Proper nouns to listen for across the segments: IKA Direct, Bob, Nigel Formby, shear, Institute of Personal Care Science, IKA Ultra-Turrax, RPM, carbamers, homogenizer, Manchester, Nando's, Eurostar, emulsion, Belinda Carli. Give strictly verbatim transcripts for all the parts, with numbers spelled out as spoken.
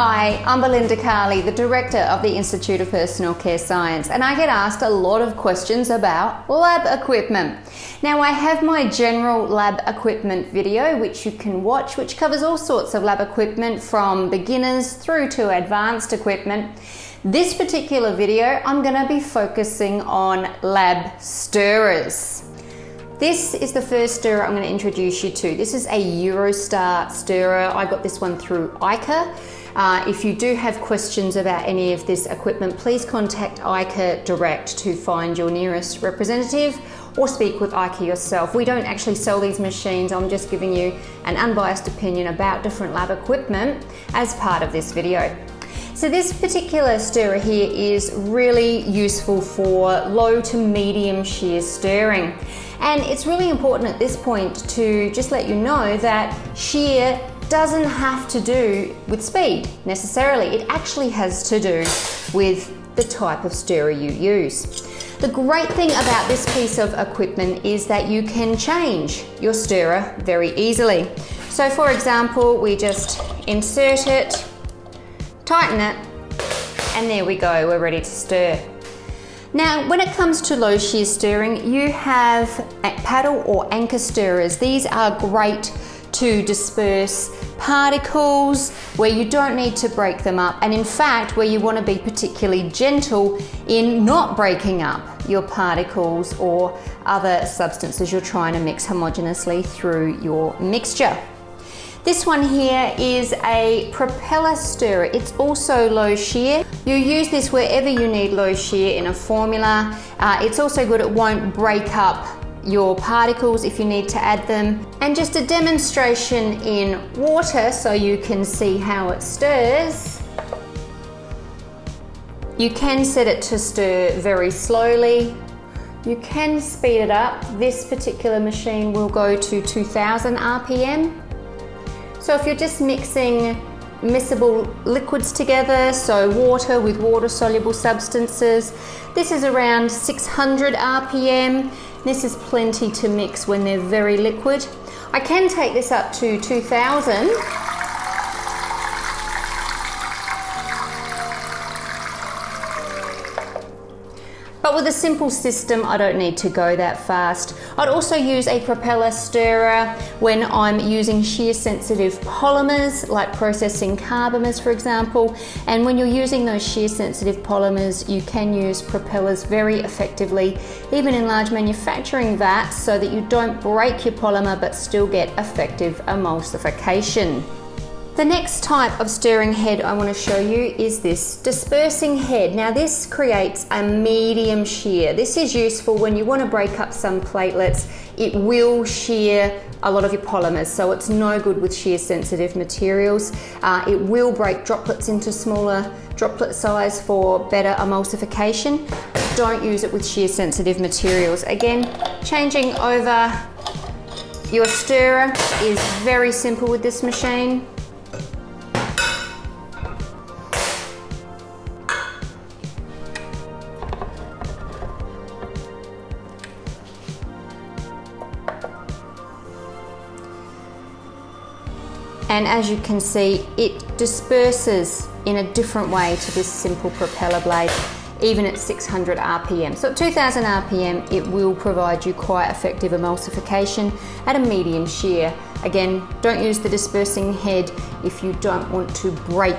Hi, I'm Belinda Carli, the Director of the Institute of Personal Care Science, and I get asked a lot of questions about lab equipment. Now, I have my general lab equipment video, which you can watch, which covers all sorts of lab equipment from beginners through to advanced equipment. This particular video, I'm going to be focusing on lab stirrers. This is the first stirrer I'm going to introduce you to. This is a Eurostar stirrer. I got this one through I K A. Uh, if you do have questions about any of this equipment, please contact I K A Direct to find your nearest representative or speak with I K A yourself. We don't actually sell these machines. I'm just giving you an unbiased opinion about different lab equipment as part of this video. So this particular stirrer here is really useful for low to medium shear stirring. And it's really important at this point to just let you know that shear doesn't have to do with speed necessarily. It actually has to do with the type of stirrer you use. The great thing about this piece of equipment is that you can change your stirrer very easily. So for example, we just insert it, tighten it, and there we go, we're ready to stir. Now, when it comes to low shear stirring, you have paddle or anchor stirrers. These are great to disperse particles where you don't need to break them up, and in fact where you want to be particularly gentle in not breaking up your particles or other substances you're trying to mix homogeneously through your mixture. This one here is a propeller stirrer. It's also low shear. You use this wherever you need low shear in a formula. Uh, it's also good, it won't break up your particles if you need to add them. And just a demonstration in water so you can see how it stirs. You can set it to stir very slowly. You can speed it up. This particular machine will go to two thousand R P M. So if you're just mixing miscible liquids together, so water with water-soluble substances, this is around six hundred R P M. This is plenty to mix when they're very liquid. I can take this up to two thousand. But with a simple system, I don't need to go that fast. I'd also use a propeller stirrer when I'm using shear sensitive polymers, like processing carbamers, for example. And when you're using those shear sensitive polymers, you can use propellers very effectively, even in large manufacturing vats, so that you don't break your polymer but still get effective emulsification. The next type of stirring head I want to show you is this dispersing head. Now this creates a medium shear. This is useful when you want to break up some platelets. It will shear a lot of your polymers, so it's no good with shear sensitive materials. Uh, it will break droplets into smaller droplet size for better emulsification. Don't use it with shear sensitive materials. Again, changing over your stirrer is very simple with this machine. And as you can see, it disperses in a different way to this simple propeller blade, even at six hundred R P M. So at two thousand R P M, it will provide you quite effective emulsification at a medium shear. Again, don't use the dispersing head if you don't want to break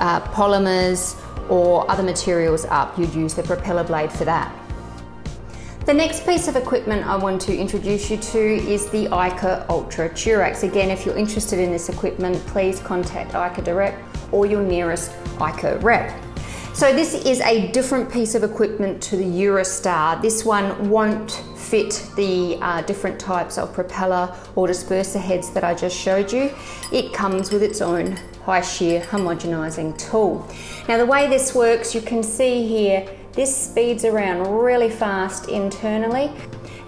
uh, polymers or other materials up. You'd use the propeller blade for that. The next piece of equipment I want to introduce you to is the I K A Ultra-Turrax. Again, if you're interested in this equipment, please contact I K A Direct or your nearest I K A rep. So this is a different piece of equipment to the Eurostar. This one won't fit the uh, different types of propeller or disperser heads that I just showed you. It comes with its own high shear homogenizing tool. Now the way this works, you can see here, this speeds around really fast internally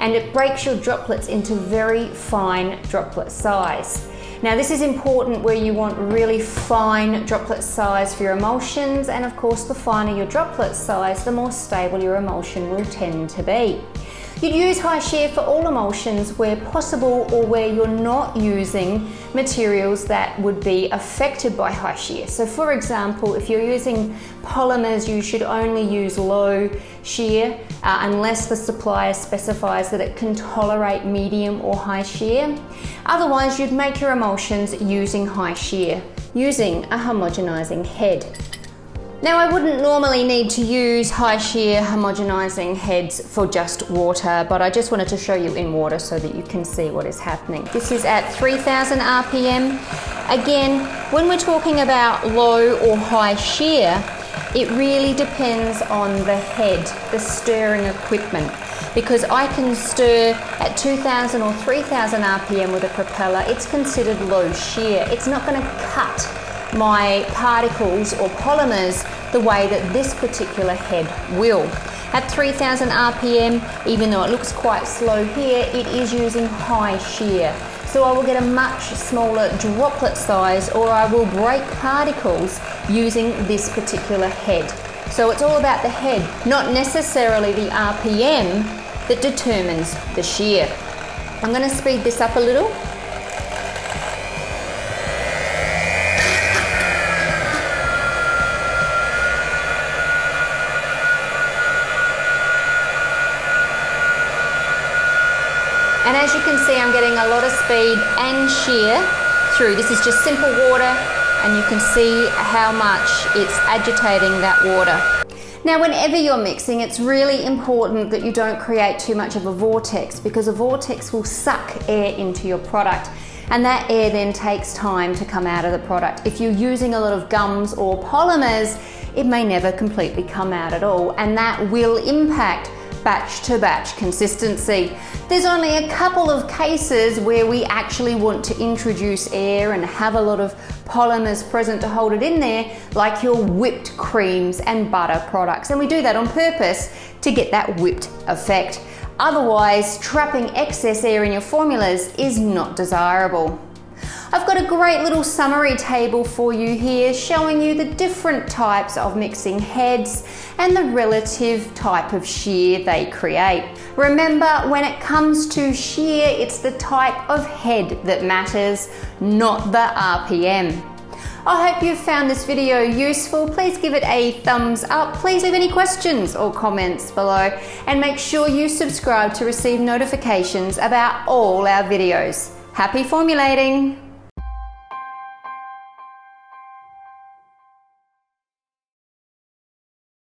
and it breaks your droplets into very fine droplet size. Now this is important where you want really fine droplet size for your emulsions, and of course the finer your droplet size, the more stable your emulsion will tend to be. You'd use high shear for all emulsions where possible or where you're not using materials that would be affected by high shear. So for example, if you're using polymers, you should only use low shear uh, unless the supplier specifies that it can tolerate medium or high shear. Otherwise, you'd make your emulsions using high shear, using a homogenizing head. Now, I wouldn't normally need to use high shear homogenizing heads for just water, but I just wanted to show you in water so that you can see what is happening. This is at three thousand R P M. Again, when we're talking about low or high shear, it really depends on the head, the stirring equipment, because I can stir at two thousand or three thousand R P M with a propeller. It's considered low shear. It's not going to cut my particles or polymers the way that this particular head will. At three thousand R P M, even though it looks quite slow here, it is using high shear. So I will get a much smaller droplet size, or I will break particles using this particular head. So it's all about the head, not necessarily the R P M that determines the shear. I'm going to speed this up a little. And as you can see, I'm getting a lot of speed and shear through. This is just simple water, and you can see how much it's agitating that water. Now, whenever you're mixing, it's really important that you don't create too much of a vortex, because a vortex will suck air into your product, and that air then takes time to come out of the product. If you're using a lot of gums or polymers, it may never completely come out at all, and that will impact batch to batch consistency. There's only a couple of cases where we actually want to introduce air and have a lot of polymers present to hold it in there, like your whipped creams and butter products. And we do that on purpose to get that whipped effect. Otherwise, trapping excess air in your formulas is not desirable. I've got a great little summary table for you here showing you the different types of mixing heads and the relative type of shear they create. Remember, when it comes to shear, it's the type of head that matters, not the R P M. I hope you found this video useful. Please give it a thumbs up. Please leave any questions or comments below, and make sure you subscribe to receive notifications about all our videos. Happy formulating!